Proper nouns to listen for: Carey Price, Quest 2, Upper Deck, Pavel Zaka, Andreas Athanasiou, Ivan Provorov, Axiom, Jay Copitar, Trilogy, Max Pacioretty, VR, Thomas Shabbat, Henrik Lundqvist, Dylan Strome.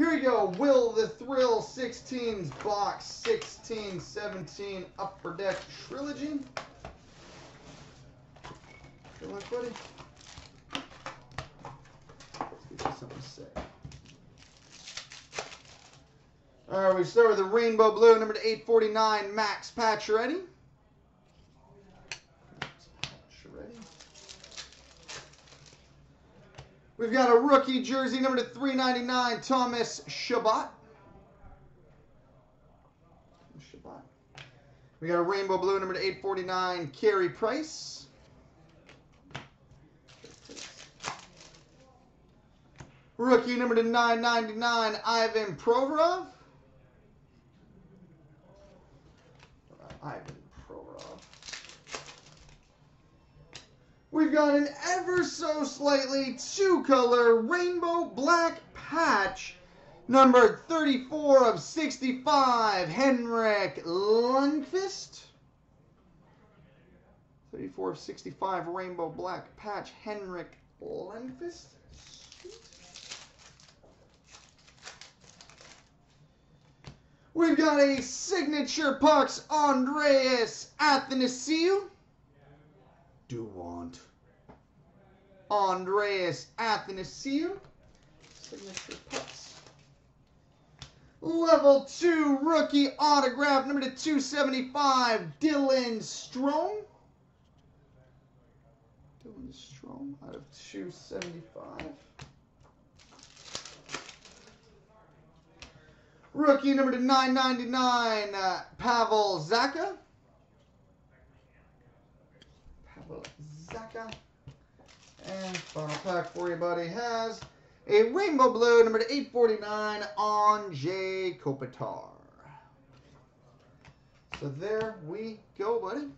Here we go, WillTheThrill16's box 16/17 Upper Deck Trilogy. Good luck, buddy. Let's get you something to say. All right, we start with the Rainbow Blue, number 849, Max Pacioretty. We've got a rookie jersey, number 399, Thomas Shabbat. We got a Rainbow Blue, number 849, Carey Price. Rookie, number 999, Ivan Provorov. We've got an ever so slightly two-color rainbow black patch, number 34 of 65, Henrik Lundqvist. 34 of 65 rainbow black patch, Henrik Lundqvist. We've got a signature pucks, Andreas Athanasiou. Andreas Athanasiou, signature pucks. Level 2 rookie autograph, number 275, Dylan Strome. Dylan Strome out of 275. Rookie number 999, Pavel Zaka. Pavel Zaka. And final pack for you, buddy, has a Rainbow Blue, number 849, on Jay Copitar. So there we go, buddy.